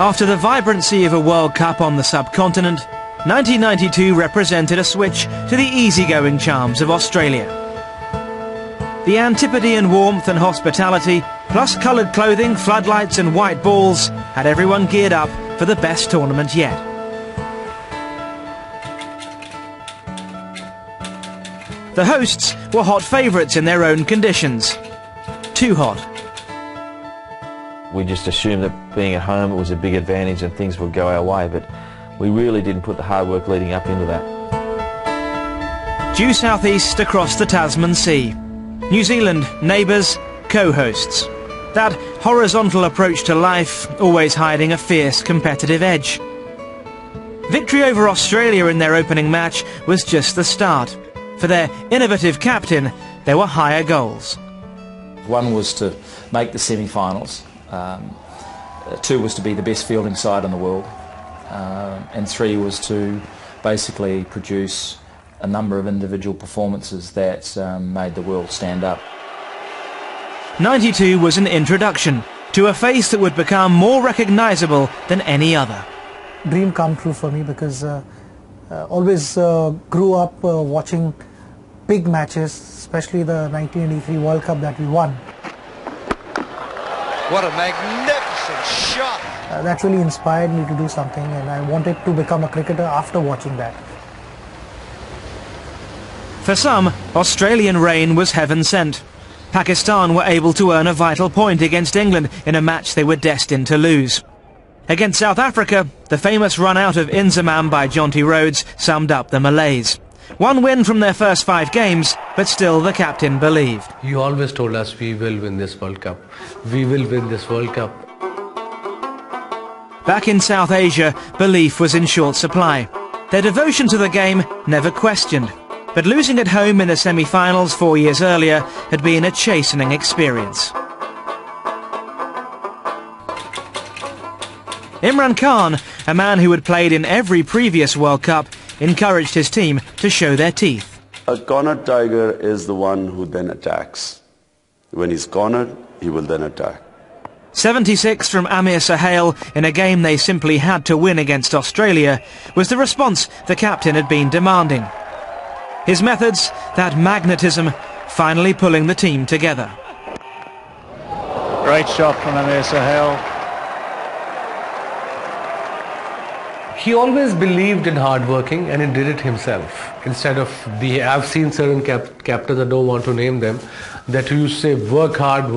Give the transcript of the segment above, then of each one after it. After the vibrancy of a World Cup on the subcontinent, 1992 represented a switch to the easygoing charms of Australia. The Antipodean warmth and hospitality, plus coloured clothing, floodlights and white balls, had everyone geared up for the best tournament yet. The hosts were hot favourites in their own conditions. Too hot. We just assumed that being at home was a big advantage and things would go our way, but we really didn't put the hard work leading up into that. Due southeast across the Tasman Sea. New Zealand, neighbours, co-hosts. That horizontal approach to life, always hiding a fierce competitive edge. Victory over Australia in their opening match was just the start. For their innovative captain, there were higher goals. One was to make the semi-finals. Two was to be the best fielding side in the world. And three was to basically produce a number of individual performances that made the world stand up. 92 was an introduction to a face that would become more recognisable than any other. Dream come true for me because always grew up watching big matches, especially the 1983 World Cup that we won. What a magnificent shot! That really inspired me to do something, and I wanted to become a cricketer after watching that. For some, Australian rain was heaven sent. Pakistan were able to earn a vital point against England in a match they were destined to lose. Against South Africa, the famous run out of Inzamam by Jonty Rhodes summed up the Malays. One win from their first 5 games, but still the captain believed. He always told us, we will win this World Cup. We will win this World Cup. Back in South Asia, belief was in short supply. Their devotion to the game never questioned. But losing at home in the semi-finals 4 years earlier had been a chastening experience. Imran Khan, a man who had played in every previous World Cup, encouraged his team to show their teeth. A cornered tiger is the one who then attacks. When he's cornered, he will then attack. 76 from Amir Sohail in a game they simply had to win against Australia was the response the captain had been demanding. His methods, that magnetism, finally pulling the team together. Great shot from Amir Sohail. He always believed in hard working, and he did it himself. Instead of I've seen certain captains, I don't want to name them, that used to say work hard,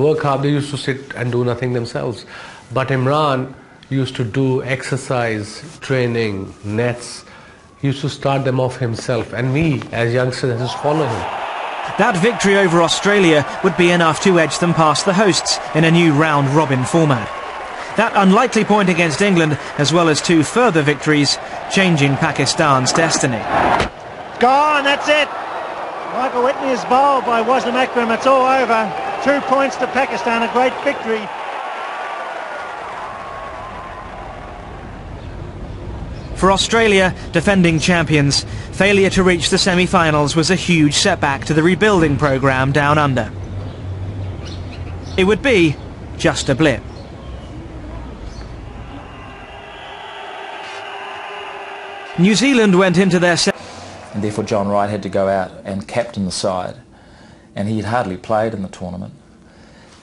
they used to sit and do nothing themselves. But Imran used to do exercise, training, nets, he used to start them off himself, and we as youngsters just follow him. That victory over Australia would be enough to edge them past the hosts in a new round-robin format. That unlikely point against England, as well as 2 further victories, changing Pakistan's destiny. Gone, that's it. Michael Whitney is bowled by Wasim Akram, it's all over. 2 points to Pakistan, a great victory. For Australia, defending champions, failure to reach the semi-finals was a huge setback to the rebuilding programme down under. It would be just a blip. New Zealand went into their and therefore John Wright had to go out and captain the side, and he had hardly played in the tournament,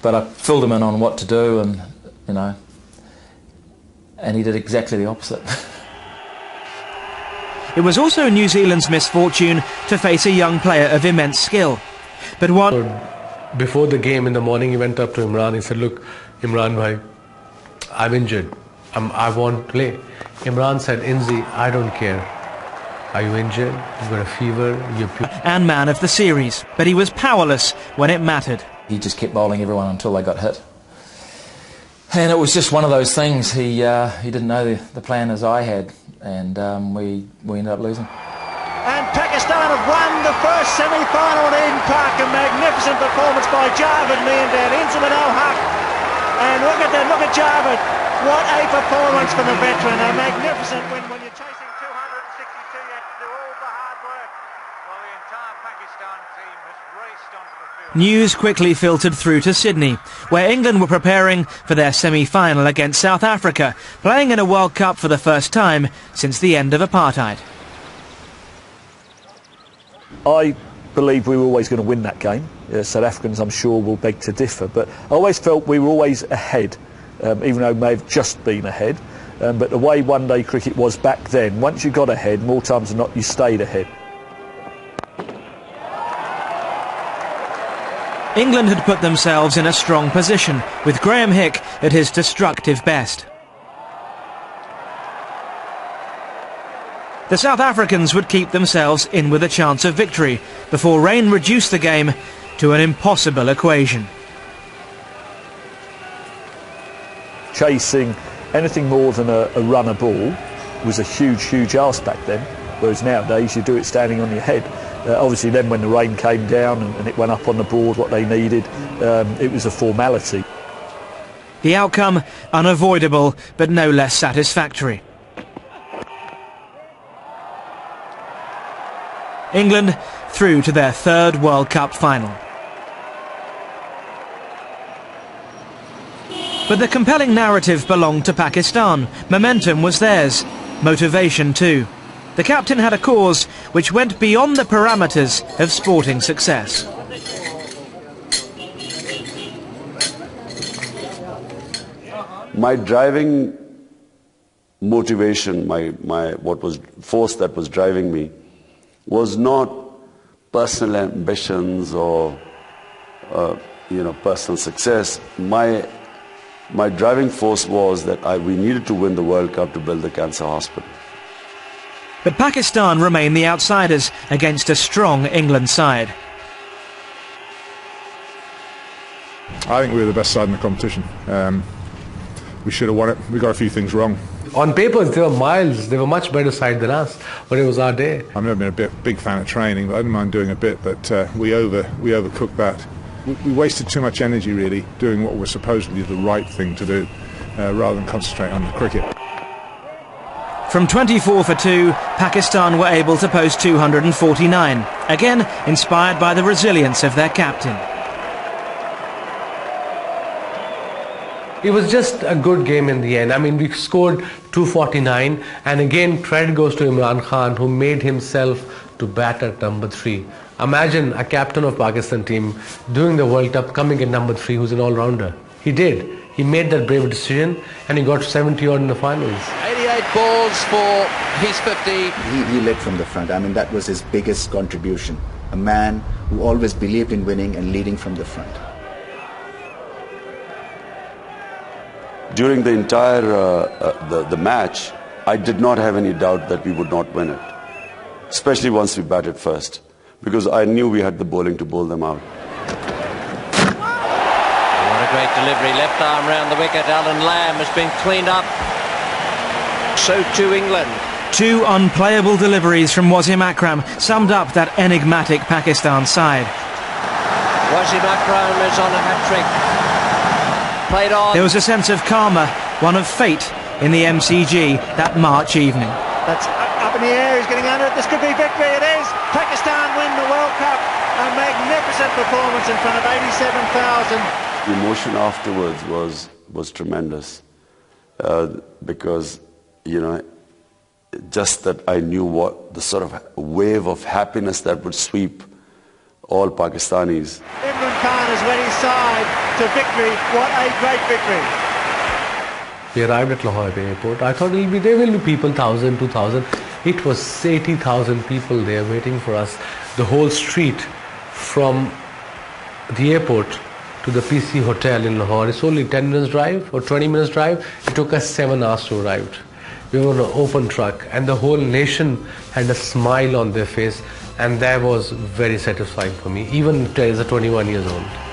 but I filled him in on what to do, and you know, and he did exactly the opposite. It was also New Zealand's misfortune to face a young player of immense skill, but one before the game in the morning he went up to Imran, he said, look Imran bhai, I'm injured, I won't play. Imran said, Inzi, I don't care. Are you injured? You've got a fever? And man of the series. But he was powerless when it mattered. He just kept bowling everyone until they got hit. And it was just one of those things. He didn't know the plan as I had. And we ended up losing. And Pakistan have won the first semi-final at Eden Park. A magnificent performance by Javed Miandad, Inzamam and look at Javed. What a performance from the veteran, a magnificent win when you're chasing 262, you have to do all the hard work. Well, the entire Pakistan team has raced onto the field. News quickly filtered through to Sydney, where England were preparing for their semi-final against South Africa, playing in a World Cup for the first time since the end of apartheid. I believe we were always going to win that game. South Africans, I'm sure, will beg to differ, but I always felt we were always ahead, even though we may have just been ahead. But the way one-day cricket was back then, once you got ahead, more times than not, you stayed ahead. England had put themselves in a strong position, with Graham Hick at his destructive best. The South Africans would keep themselves in with a chance of victory, before rain reduced the game to an impossible equation. Chasing anything more than a runner ball was a huge, huge ask back then, whereas nowadays you do it standing on your head. Obviously then when the rain came down and it went up on the board what they needed, it was a formality. The outcome unavoidable, but no less satisfactory. England through to their third World Cup final. But the compelling narrative belonged to Pakistan. Momentum was theirs, motivation too. The captain had a cause which went beyond the parameters of sporting success. My driving motivation, what was driving me, was not personal ambitions or personal success. My driving force was that we needed to win the World Cup to build the cancer hospital. But Pakistan remained the outsiders against a strong England side. I think we were the best side in the competition. We should have won it. We got a few things wrong. On paper, they were miles. They were much better side than us, but it was our day. I've never been a big fan of training, but I didn't mind doing a bit, but we overcooked that. We wasted too much energy, really, doing what was supposedly the right thing to do, rather than concentrate on the cricket. From 24 for two, Pakistan were able to post 249, again inspired by the resilience of their captain. It was just a good game in the end. I mean, we scored 249, and again credit goes to Imran Khan, who made himself to bat at number 3. Imagine a captain of Pakistan team doing the World Cup, coming at number 3, who's an all-rounder. He did. He made that brave decision, and he got 70-odd in the finals. 88 balls for his 50. He led from the front. I mean, that was his biggest contribution. A man who always believed in winning and leading from the front. During the entire the match, I did not have any doubt that we would not win it, especially once we batted first, because I knew we had the bowling to bowl them out. What a great delivery. Left arm round the wicket. Alan Lamb has been cleaned up. So to England. Two unplayable deliveries from Wasim Akram summed up that enigmatic Pakistan side. Wasim Akram is on a hat-trick. There was a sense of karma, one of fate, in the MCG that March evening. That's up in the air, he's getting under it, this could be victory, it is! Pakistan win the World Cup, a magnificent performance in front of 87,000. The emotion afterwards was tremendous, because, you know, just that I knew what the sort of wave of happiness that would sweep all Pakistanis. Imran Khan has led his side to victory. What a great victory. We arrived at Lahore Airport. I thought there will be people, 1,000, 2,000. It was 80,000 people there waiting for us. The whole street from the airport to the PC Hotel in Lahore. It's only 10 minutes drive or 20 minutes drive. It took us 7 hours to arrive. We were on an open truck, and the whole nation had a smile on their face, and that was very satisfying for me, even as a 21 years old.